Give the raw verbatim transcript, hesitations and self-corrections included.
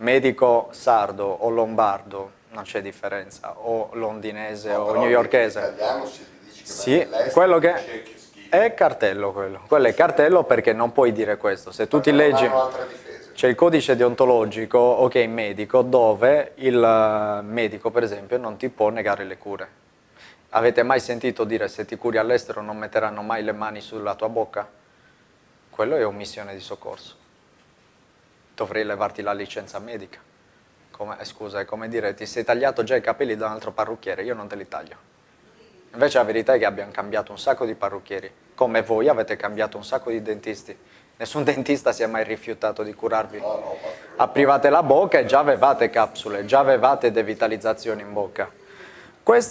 medico sardo o lombardo, non c'è differenza, o londinese no, o newyorkese. In italiano si dice che sì, quello che è, è cartello quello. Quello è cartello perché non puoi dire questo. Se tu ti leggi, c'è il codice deontologico, ok, medico, dove il medico per esempio non ti può negare le cure. Avete mai sentito dire se ti curi all'estero non metteranno mai le mani sulla tua bocca? Quello è omissione di soccorso. Dovrei levarti la licenza medica. Come, scusa, è come dire ti sei tagliato già i capelli da un altro parrucchiere, io non te li taglio. Invece la verità è che abbiamo cambiato un sacco di parrucchieri, come voi avete cambiato un sacco di dentisti. Nessun dentista si è mai rifiutato di curarvi. Aprivate la bocca e già avevate capsule, già avevate devitalizzazione in bocca. Questo